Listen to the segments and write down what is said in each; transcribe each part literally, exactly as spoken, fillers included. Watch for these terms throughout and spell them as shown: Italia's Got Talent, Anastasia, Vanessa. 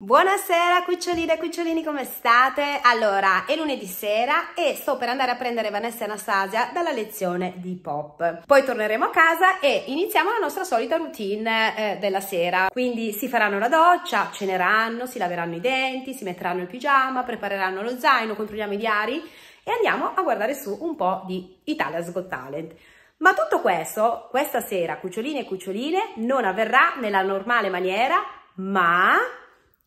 Buonasera cuccioline e cucciolini, come state? Allora, è lunedì sera e sto per andare a prendere Vanessa e Anastasia dalla lezione di pop. Poi torneremo a casa e iniziamo la nostra solita routine eh, della sera. Quindi si faranno la doccia, ceneranno, si laveranno i denti, si metteranno il pigiama, prepareranno lo zaino, controlliamo i diari e andiamo a guardare su un po' di Italia's Got Talent. Ma tutto questo, questa sera, cuccioline e cuccioline, non avverrà nella normale maniera, ma...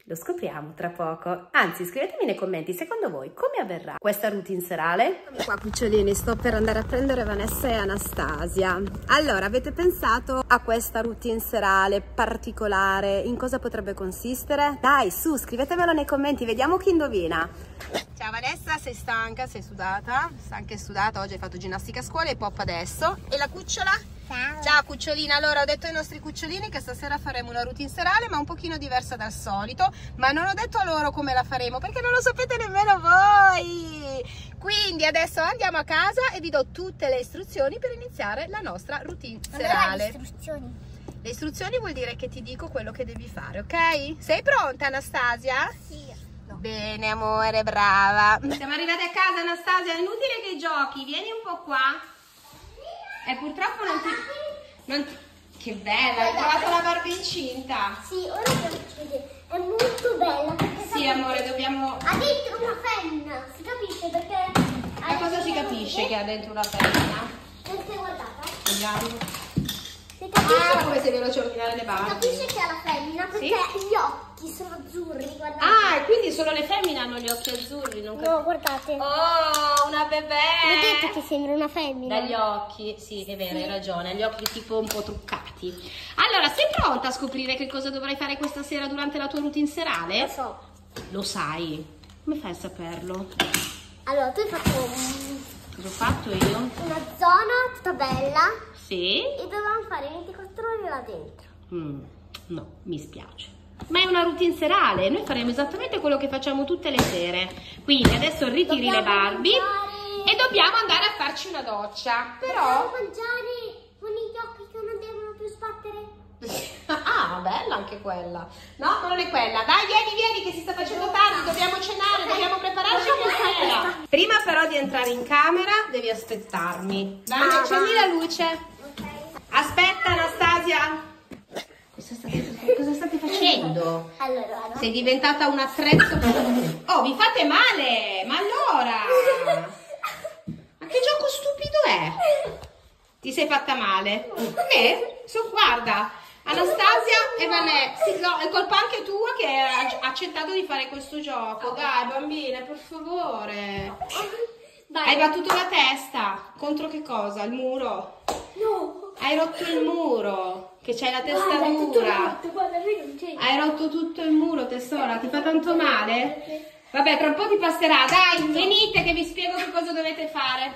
lo scopriamo tra poco. Anzi, scrivetemi nei commenti secondo voi come avverrà questa routine serale. Eccomi qua cucciolini, sto per andare a prendere Vanessa e Anastasia. Allora, avete pensato a questa routine serale particolare? In cosa potrebbe consistere? Dai, su, scrivetemelo nei commenti, vediamo chi indovina. Ciao Vanessa, sei stanca, sei sudata? Stanca e sudata, oggi hai fatto ginnastica a scuola e pop adesso. E la cucciola? Ciao. Ciao cucciolina, allora ho detto ai nostri cucciolini che stasera faremo una routine serale ma un pochino diversa dal solito, ma non ho detto a loro come la faremo perché non lo sapete nemmeno voi, quindi adesso andiamo a casa e vi do tutte le istruzioni per iniziare la nostra routine serale. Allora, le istruzioni. Le istruzioni vuol dire che ti dico quello che devi fare, ok? Sei pronta Anastasia? Sì. Bene amore, brava. Siamo arrivati a casa Anastasia, è inutile che giochi, vieni un po' qua. E purtroppo non ti... Non ti... Che bella, hai trovato la Barbie incinta. Sì, ora è molto bella. Sì amore, dobbiamo... Ha dentro una penna, si capisce perché... Ma cosa si capisce che ha dentro una penna? Non si è guardata. Vediamo. Ah, come sei veloce a ordinare le Barbie. Capisce che ha la femmina perché sì? Gli occhi sono azzurri, guardate. Ah, quindi solo le femmine hanno gli occhi azzurri, non no, guardate. Oh, una bebè. Vedete che sembra una femmina. Dagli occhi, sì, è vero, sì. Hai ragione, gli occhi tipo un po' truccati. Allora, sei pronta a scoprire che cosa dovrai fare questa sera durante la tua routine serale? Lo so. Lo sai? Come fai a saperlo? Allora, tu hai fatto un... Cosa ho fatto io? Una zona tutta bella. Sì. E dovevamo fare ventiquattro ore là dentro. Mm, no, mi spiace. Ma è una routine serale. Noi faremo esattamente quello che facciamo tutte le sere. Quindi adesso ritiri dobbiamo le Barbie mangiare. E dobbiamo andare a farci una doccia. Però... Dobbiamo mangiare con gli occhi che non devono più sbattere. Ah, bella anche quella. No, non è quella. Dai, vieni, vieni che si sta facendo tardi. Dobbiamo cenare, dobbiamo prepararci per sera. Prima però di entrare in camera devi aspettarmi. Dai, ah, accendi la luce. Okay. Aspetta Anastasia. Cosa state, cosa state facendo? Allora, no. Sei diventata un attrezzo. Oh, vi fate male. Ma allora? Ma che gioco stupido è? Ti sei fatta male? Perché? So, guarda. Anastasia e Vanessa, sì, no, è colpa anche tua che hai accettato di fare questo gioco. Dai bambine, per favore. Dai. Hai battuto la testa. Contro che cosa? Il muro? No. Hai rotto il muro. Che c'hai la testa guarda, dura. Tutto, guarda, non hai rotto tutto il muro, tesora. Ti fa tanto male? Vabbè, tra un po' ti passerà. Dai, venite che vi spiego che cosa dovete fare.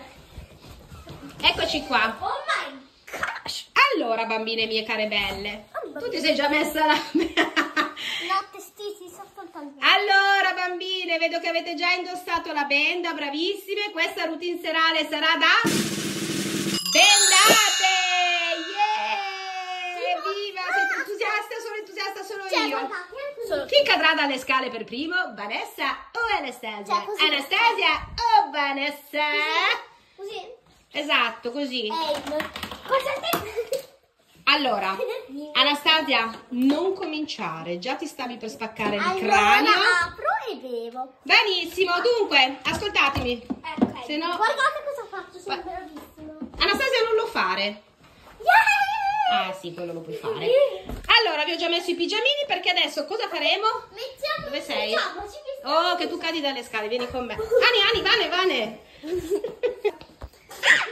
Eccoci qua. Oh my gosh. Allora, bambine mie care belle, oh, tu ti sei già messa la... Notte stessi, sono soltanto... Allora, bambine, vedo che avete già indossato la benda, bravissime. Questa routine serale sarà da... Bendate! Yeah! Viva! Sei entusiasta, sono entusiasta solo io. Chi cadrà dalle scale per primo? Vanessa o Anastasia? Anastasia o Vanessa? Così? Esatto, così. Allora, Anastasia, non cominciare, già ti stavi per spaccare il allora, cranio. Apro e bevo. Benissimo, dunque, ascoltatemi. Eh, okay. Se no... Guardate cosa faccio, sono bravissima. Anastasia, non lo fare. Yeah! Ah sì, quello lo puoi fare. Allora, vi ho già messo i pigiamini perché adesso cosa faremo? Mettiamo, dove sei? Mettiamoci, mettiamoci. Oh, che tu cadi dalle scale, vieni con me. Ani, Ani, Vane, Vane.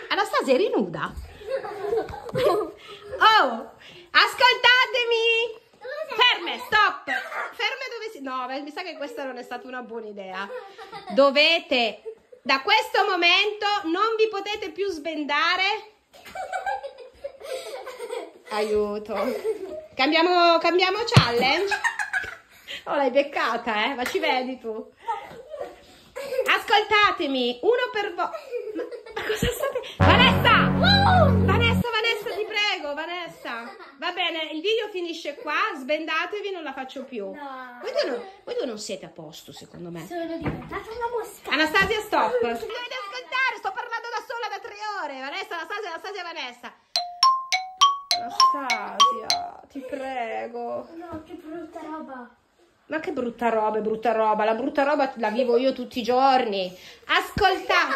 Anastasia, eri nuda. Oh, ascoltatemi! Ferme, stop! Ferme dove si... No, mi sa che questa non è stata una buona idea. Dovete, da questo momento, non vi potete più sbendare. Aiuto. Cambiamo, cambiamo challenge? Oh, l'hai beccata, eh? Ma ci vedi tu. Ascoltatemi, uno per volta. Ma, ma cosa state... Vanessa! Vanessa, Vanessa, ti prego, Vanessa! Va bene, il video finisce qua, sbendatevi, non la faccio più. No. Voi, due non, voi due non siete a posto, secondo me. Sono diventata una mosca. Anastasia, stop. Mi dovete ascoltare, sto parlando da sola da tre ore. Vanessa, Anastasia, Anastasia, Vanessa. Anastasia, ti prego. No, che brutta roba. Ma che brutta roba, brutta roba. La brutta roba la vivo io tutti i giorni. Ascolta.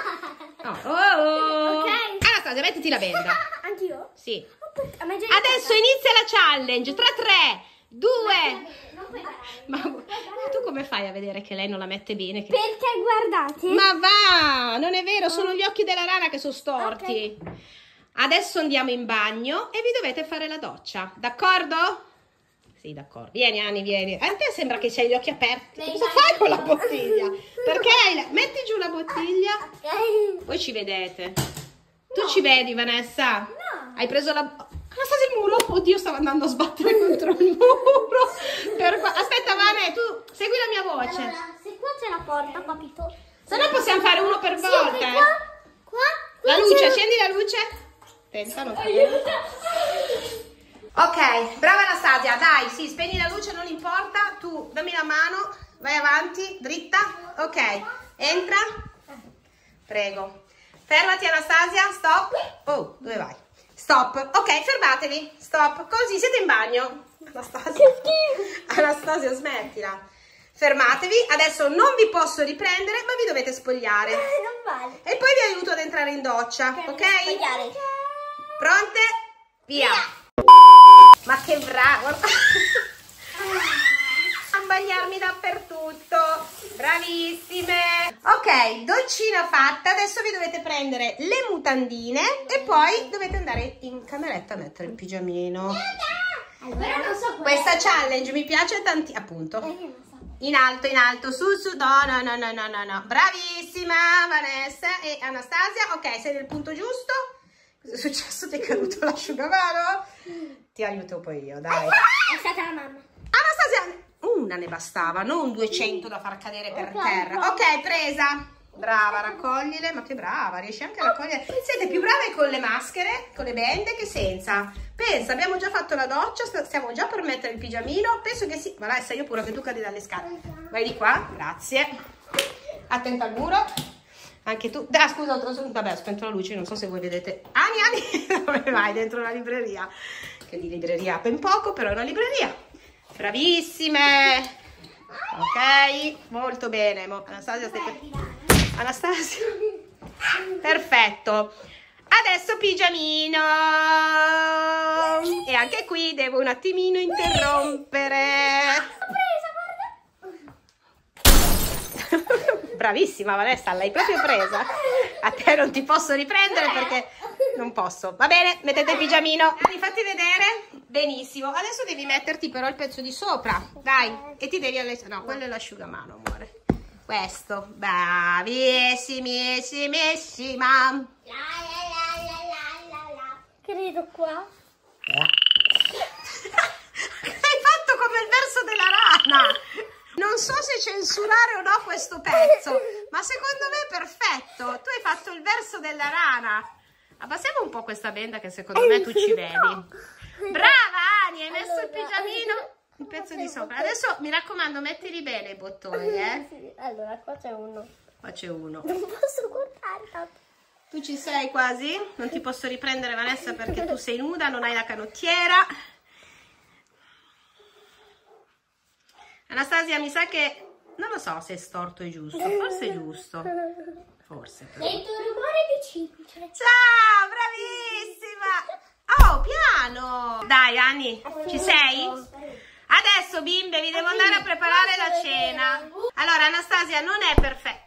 No. Oh, oh. Ok. Anastasia, mettiti la benda. Anch'io? Sì. Adesso inizia la challenge. Tra tre, due. Ma tu come fai a vedere che lei non la mette bene? Che... Perché guardate? Ma va, non è vero, sono gli occhi della rana che sono storti. Okay. Adesso andiamo in bagno e vi dovete fare la doccia, d'accordo? Sì, d'accordo. Vieni, Ani, vieni. A te sembra che c'hai gli occhi aperti. Cosa fai con la bottiglia? Perché hai la... metti giù la bottiglia. Poi ci vedete. Tu no. Ci vedi, Vanessa? No. Hai preso la... Anastasia, il muro? Oddio, stavo andando a sbattere contro il muro. Per... Aspetta, Vane, tu segui la mia voce. Allora, se qua c'è la porta, capito? Se no possiamo fare uno per volta. Sì, qua, qua, qui la luce, scendi la luce. Pensa, non ok, brava Anastasia, dai, sì, spegni la luce, non importa. Tu dammi la mano, vai avanti, dritta. Ok, entra. Prego. Fermati, Anastasia, stop. Oh, dove vai? Stop. Ok, fermatevi. Stop. Così, siete in bagno. Anastasia. Anastasia, smettila. Fermatevi. Adesso non vi posso riprendere, ma vi dovete spogliare. Non vale. E poi vi aiuto ad entrare in doccia, ok? Ok? Pronte? Via. Via. Ma che bravo. A bagnarsemi dappertutto. Bravissime. Ok, doccina fatta. Adesso vi dovete prendere le mutandine e poi dovete andare in cameretta a mettere il pigiamino. Allora, non so questa challenge mi piace tantissimo. Appunto. In alto, in alto, su, su, no, no, no, no, no, no. Bravissima Vanessa e Anastasia. Ok, sei nel punto giusto. Cosa è successo? Ti è caduto l'asciugamano? Ti aiuto poi io, dai. È stata la mamma. Anastasia... Una ne bastava, non duecento da far cadere per terra. Ok, presa. Brava, raccoglile. Ma che brava, riesci anche a raccogliere. Siete più brave con le maschere, con le bende che senza. Pensa, abbiamo già fatto la doccia, stiamo già per mettere il pigiamino. Penso che sì. Ma adesso io pure che tu cadi dalle scale. Vai di qua, grazie. Attenta al muro. Anche tu. Ah, scusa, vabbè, ho spento la luce, non so se voi vedete. Ani, Ani, dove vai? Dentro la libreria. Che di libreria ben poco, però è una libreria. Bravissime, ok, molto bene. Anastasia, stai per... Anastasia, perfetto. Adesso pigiamino, e anche qui devo un attimino interrompere. Bravissima Vanessa, l'hai proprio presa. A te non ti posso riprendere perché non posso. Va bene, mettete il pigiamino. Ani, fatti vedere. Benissimo. Adesso devi metterti però il pezzo di sopra. Dai. E ti devi alle... No, quello è l'asciugamano, amore. Questo. Bravissimissima. Credo qua. Hai fatto come il verso della rana. Non so se censurare o no questo pezzo, ma secondo me è perfetto. Tu hai fatto il verso della rana. Abbassiamo un po' questa benda che secondo me tu ci vedi. No. Brava Ani, hai messo allora, il pigiamino, il pezzo di sopra. Adesso mi raccomando, mettili bene i bottoni, eh. Sì. Allora, qua c'è uno. Qua c'è uno. Non posso guardare. Tu ci sei quasi? Non ti posso riprendere Vanessa perché tu sei nuda, non hai la canottiera. Anastasia, mi sa che... Non lo so se è storto o giusto. Forse è giusto. Forse. Però. E il tuo rumore di cinque. Ciao, bravissima. Oh, piano. Dai, Ani, ci sei? Adesso, bimbe, vi devo andare a preparare la cena. Allora, Anastasia non è perfetta.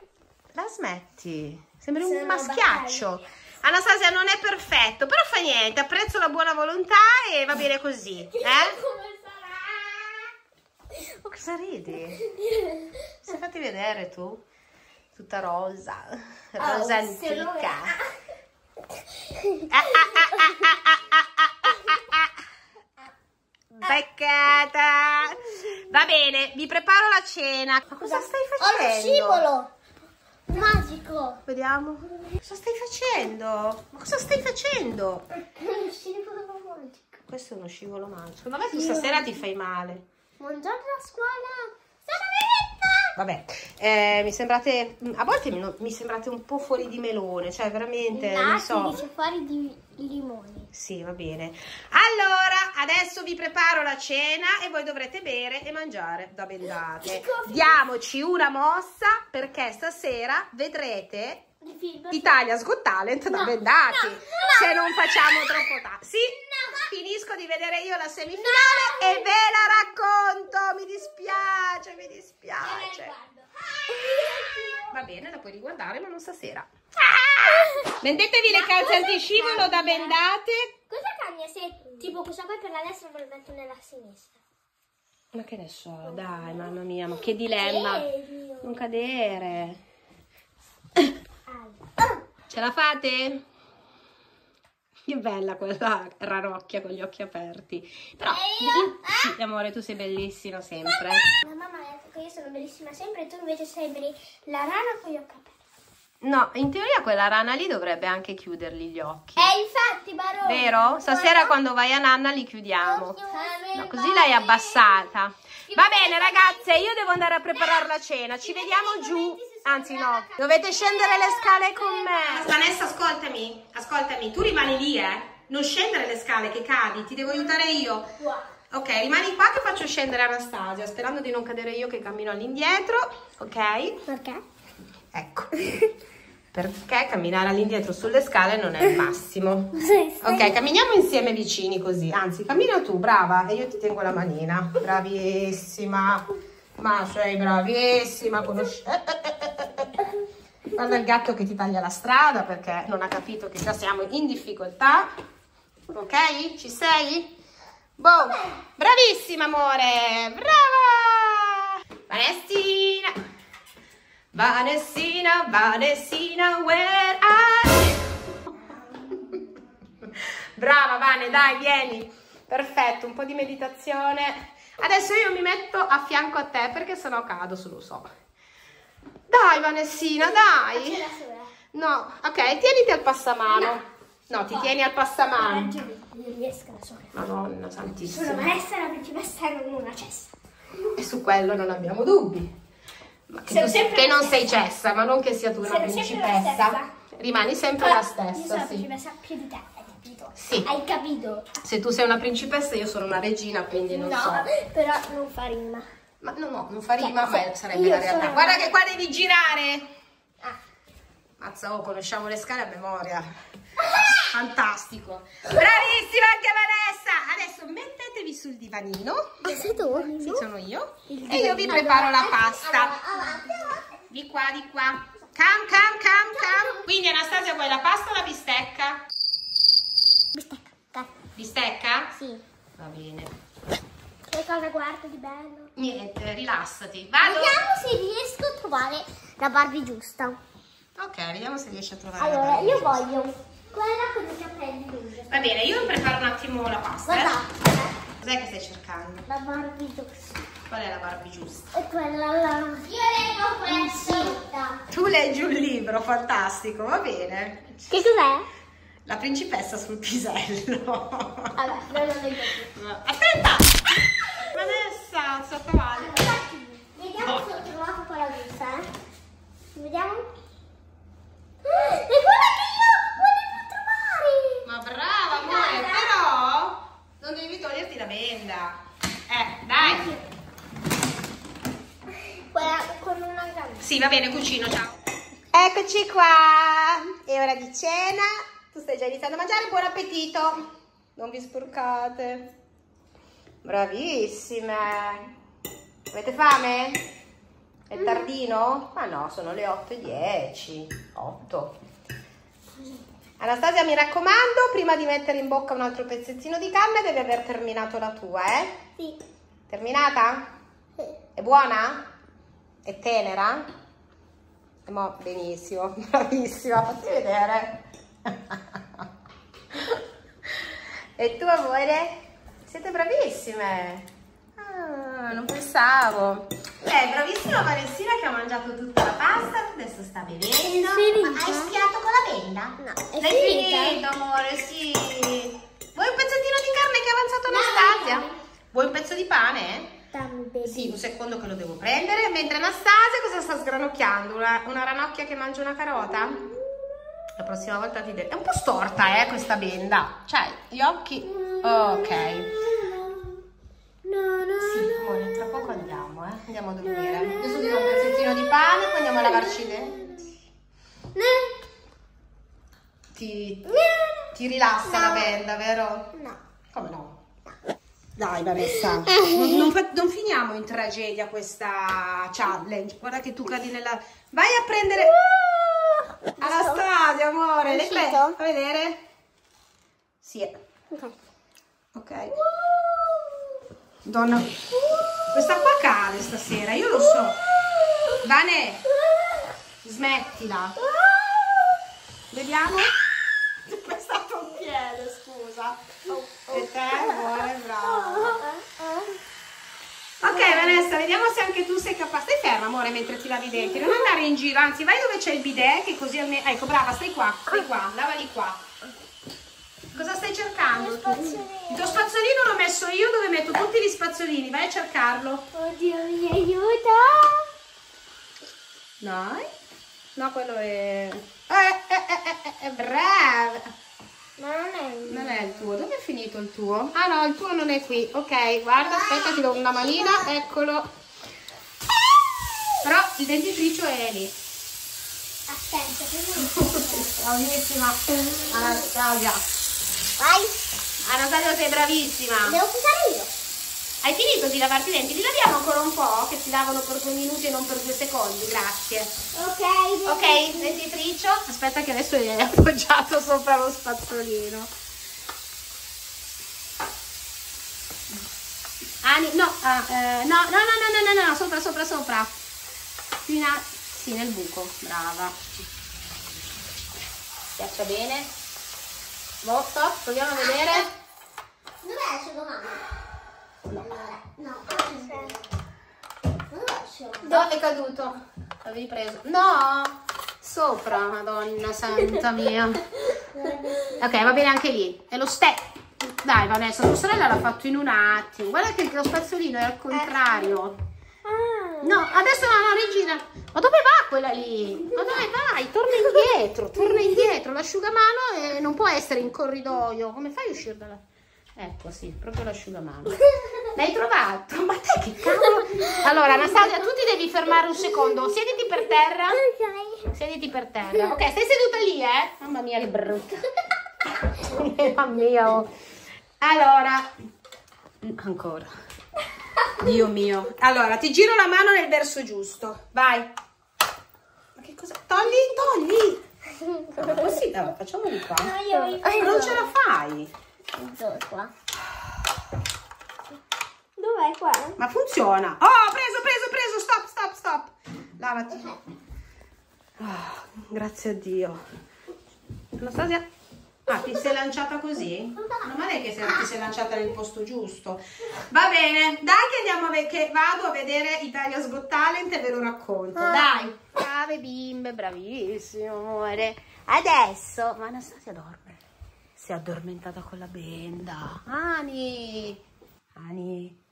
La smetti. Sembri un maschiaccio. Anastasia non è perfetto, però fa niente. Apprezzo la buona volontà e va bene così. Eh? Oh, cosa ridi? Sei fatti vedere tu? Tutta rosa. Rosa antica. Beccata. Va bene, vi preparo la cena. Ma cosa stai facendo? Ho lo scivolo magico. Vediamo. Cosa stai facendo? Ma cosa stai facendo? Lo scivolo magico. Questo è uno scivolo magico. Secondo me tu sì. stasera ti fai male. Buongiorno a scuola. Sono Vanessa. Vabbè, eh, mi sembrate... A volte mi, mi sembrate un po' fuori di melone. Cioè, veramente... No, non so. Dice fuori di limone. Sì, va bene. Allora, adesso vi preparo la cena e voi dovrete bere e mangiare da bendate. Diamoci una mossa perché stasera vedrete... Italia's Got Talent da no, bendati no, no, se non facciamo troppo tardi. Sì, no, finisco di vedere io la semifinale no, e ve la racconto. Mi dispiace, mi dispiace. Va bene, la puoi riguardare ma non stasera. Ah! Vendetevi le calze antiscivolo da bendate. Cosa cambia se tipo questa qua per la destra e per la nella sinistra? Ma che ne so, dai, mamma mia, ma che dilemma. Non cadere. Ce la fate? Che bella quella ranocchia con gli occhi aperti. Però, io, eh? sì, amore, tu sei bellissima sempre. La mamma ha detto che io sono bellissima sempre e tu invece sei la rana con gli occhi aperti. No, in teoria quella rana lì dovrebbe anche chiudergli gli occhi. E infatti, Barone. Vero? Stasera quando vai a nanna li chiudiamo. No, così l'hai abbassata. Va bene ragazze, io devo andare a preparare la cena. Ci vediamo giù. Anzi no, dovete scendere le scale con me. Vanessa, ascoltami, ascoltami, tu rimani lì, eh. Non scendere le scale che cadi, ti devo aiutare io. Ok, rimani qua che faccio scendere Anastasia, sperando di non cadere io che cammino all'indietro, ok? Perché? Ecco, perché camminare all'indietro sulle scale non è il massimo. Ok, camminiamo insieme vicini così, anzi cammina tu, brava, e io ti tengo la manina. Bravissima, ma sei bravissima, conosci... Guarda il gatto che ti taglia la strada perché non ha capito che già siamo in difficoltà. Ok? Ci sei? Boh! Bravissima amore! Brava! Vanessina! Vanessina, Vanessina, where are you? Brava Vane, dai, vieni! Perfetto, un po' di meditazione. Adesso io mi metto a fianco a te perché sennò cado, se lo so. Dai Vanessina, dai! No, ok, tieniti al passamano. No, ti tieni al passamano. Non riesco da sola. Madonna santissima. Sono Vanessa la principessa con una cessa. E su quello non abbiamo dubbi. Ma che, tu, che non sei cessa, ma non che sia tu una principessa. Rimani sempre la stessa. Io sono la principessa più di te. Sì. Hai capito? Se tu sei una principessa io sono una regina, quindi non no, so. No, però non fa rima. Ma no, no, non fa rima, cioè, ma sarebbe la realtà. Sono... Guarda che qua devi girare. Ah. Mazza, oh, conosciamo le scale a memoria. Ah. Fantastico. Bravissima anche Vanessa. Adesso mettetevi sul divanino. Ah, sei tu? Sì, sono io. Il e io vi preparo allora, la pasta. Allora, allora. Di qua, di qua. Cam, cam, cam, cam. Quindi Anastasia vuoi la pasta o la bistecca? Bistecca. Bistecca? Sì. Va bene. Che cosa guarda di bello? Niente, rilassati. Vado. Vediamo se riesco a trovare la Barbie giusta. Ok, vediamo se riesci a trovare allora, la Barbie. Allora, io giusta. voglio quella con i capelli lunghi. Va bene, io preparo un attimo la pasta. Guardate. Eh. Cos'è che stai cercando? La Barbie giusta. Qual è la Barbie giusta? È quella là. Io leggo questa. Tu leggi un libro, fantastico, va bene. Che cos'è? La principessa sul pisello. Allora, non lo vedo più. Aspetta! Vanessa, sto provando. Allora, vediamo oh. se ho trovato quella giusta. Eh? Vediamo. Ah, è quella che io volevo trovare! Ma brava, amore, però non devi toglierti la venda. Eh, dai! Quella con una gamba. Sì, va bene, cucino, ciao. Eccoci qua. È ora di cena. Tu stai già iniziando a mangiare, buon appetito! Non vi sporcate! Bravissime! Avete fame? È mm. tardino? Ma no, sono le otto e dieci. otto. Anastasia, mi raccomando, prima di mettere in bocca un altro pezzettino di canna devi aver terminato la tua, eh? Sì. Terminata? Sì. È buona? È tenera? E mo, benissimo, bravissima, fatti vedere! E tu amore? Siete bravissime! Ah, non pensavo! Eh, bravissima Vanessina che ha mangiato tutta la pasta, adesso sta bevendo. Ma hai schiato con la venda? No, è finita. L'hai finito amore, sì! Vuoi un pezzettino di carne che avanza? arrivata Anastasia. Vuoi un pezzo di pane? Sì, un secondo che lo devo prendere. Mentre Anastasia cosa sta sgranocchiando? Una, una ranocchia che mangia una carota? La prossima volta ti devo... È un po' storta, eh, questa benda. Cioè, gli occhi... Ok. Sì, amore, tra poco andiamo, eh. Andiamo a dormire. Adesso ti do un pezzettino di pane, poi andiamo a lavarci le... Ti... Ti rilassa no. La benda, vero? No. Come no? Dai Vanessa, non, non, non finiamo in tragedia questa challenge. Guarda che tu cadi nella... Vai a prendere... Uh, Anastasia, amore, le prendo. A vedere? Sì. Ok. Ok. Uh, Donna... Uh, questa qua cade stasera, io lo so. Uh, Vane, uh, smettila. Uh, Vediamo. Ti è pestato un piede, scusa. Oh, oh. E te, buone, brava. Ok Vanessa, vediamo se anche tu sei capace. Stai ferma amore mentre ti lavi i denti. Non andare in giro, anzi vai dove c'è il bidet che così almeno... Ecco brava, stai qua, stai qua, lavali qua. Cosa stai cercando? Il tuo spazzolino l'ho messo io dove metto tutti gli spazzolini. Vai a cercarlo. Oddio, mi aiuta. Dai. No, quello è... Eh, eh, eh, eh, brava! Ma non è il mio. Non è il tuo. Dove è finito il tuo? Ah no, il tuo non è qui. Ok, guarda, aspetta, ti do una manina. Eccolo. Però il dentifricio è lì. Aspetta, bravissima. Anastasia. Vai. Anastasia, sei bravissima. Devo usare io. Hai finito di lavarti i denti? Li laviamo ancora un po'? Che si lavano per due minuti e non per due secondi, grazie. Ok, ok, dentifricio. Aspetta che adesso è appoggiato sopra lo spazzolino. Ani, no, ah, eh, no, no, no, no, no, no, no, sopra, sopra, sopra. Fino a... Sì, nel buco, brava. Schiaccia bene. Botto, proviamo a vedere. Ah, dov'è la sua domanda? No, no, no, è caduto. L'avevi preso? No, sopra, madonna santa mia. Ok, va bene anche lì. È lo step. Dai Vanessa, tua sorella l'ha fatto in un attimo. Guarda che lo spazzolino è al contrario. No, adesso no, no, rigira. Ma dove va quella lì? Ma dove vai? Torna indietro, torna indietro. L'asciugamano non può essere in corridoio. Come fai a uscire dalla... Ecco, sì, proprio l'asciugamano. L'hai trovato? Ma te che cavolo? Allora, Anastasia, tu ti devi fermare un secondo. Siediti per terra. Siediti per terra. Ok, stai seduta lì, eh? Mamma mia, che brutta. Mamma mia. Oh. Allora. Ancora. Dio mio. Allora, ti giro la mano nel verso giusto. Vai. Ma che cosa? Togli, togli. Ma così, dai, facciamo di qua. Non ce la fai. Qua. Dov'è qua? Ma funziona. Oh, preso, preso, preso. Stop, stop, stop. Lavati. Oh, grazie a Dio. Anastasia, ah, ti sei lanciata così? Non male che ti sei lanciata nel posto giusto. Va bene, dai che andiamo a che vado a vedere Italia's Got Talent e ve lo racconto. Ah. Dai. Brave bimbe, bravissimo amore. Adesso, ma Anastasia dorme. Si è addormentata con la benda. Ani! Ani!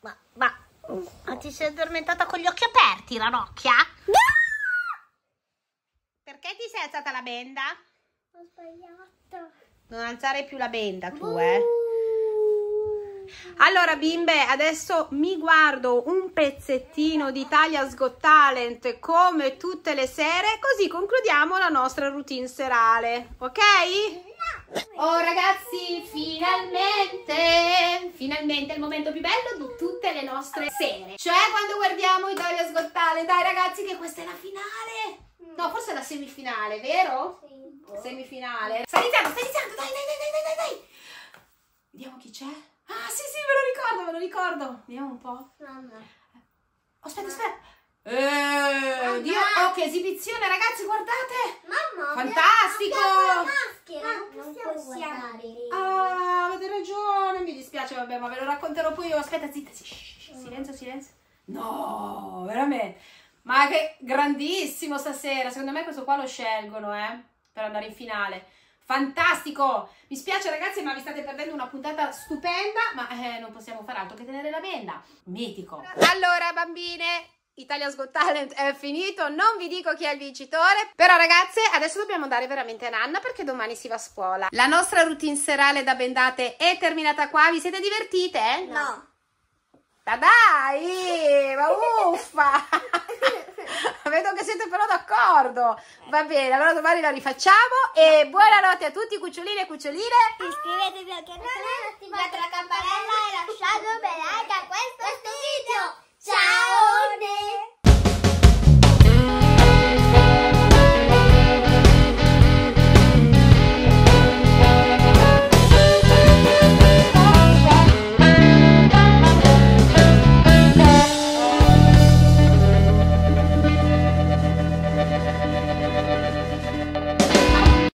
Ma, ma, ma ti sei addormentata con gli occhi aperti, ranocchia? No! Perché ti sei alzata la benda? Ho sbagliato. Non alzare più la benda tu, uh. eh? Allora bimbe, adesso mi guardo un pezzettino di Italia's Got Talent come tutte le sere, così concludiamo la nostra routine serale, ok? Oh ragazzi, finalmente, finalmente è il momento più bello di tutte le nostre sere, cioè quando guardiamo Italia's Got Talent. Dai ragazzi che questa è la finale, no forse è la semifinale, vero? Sì. Semifinale. Sta iniziando, sta iniziando, dai, dai, dai, dai, dai, dai. Vediamo chi c'è. Ah sì sì, ve lo ricordo, ve lo ricordo. Vediamo un po'. Mamma. Oh, aspetta, aspetta. Eh, oddio, oh, che esibizione ragazzi, guardate. Mamma. Fantastico. La maschera. Ah, non possiamo. Ah, avete ragione, mi dispiace, vabbè, ma ve lo racconterò poi io. Aspetta, zitta. Shh, shh, silenzio, silenzio. No, veramente. Ma che grandissimo stasera. Secondo me questo qua lo scelgono, eh, per andare in finale. fantastico. Mi spiace ragazzi, ma vi state perdendo una puntata stupenda, ma eh, non possiamo fare altro che tenere la benda, mitico. Allora bambine, Italia's Got Talent è finito, non vi dico chi è il vincitore, però ragazze adesso dobbiamo andare veramente a nanna perché domani si va a scuola. La nostra routine serale da bendate è terminata qua, vi siete divertite? Eh? No. no. Dai, ma uffa! Vedo che siete però d'accordo. Va bene, allora domani la rifacciamo e buonanotte a tutti cucciolini e cuccioline. Iscrivetevi al canale e attivate la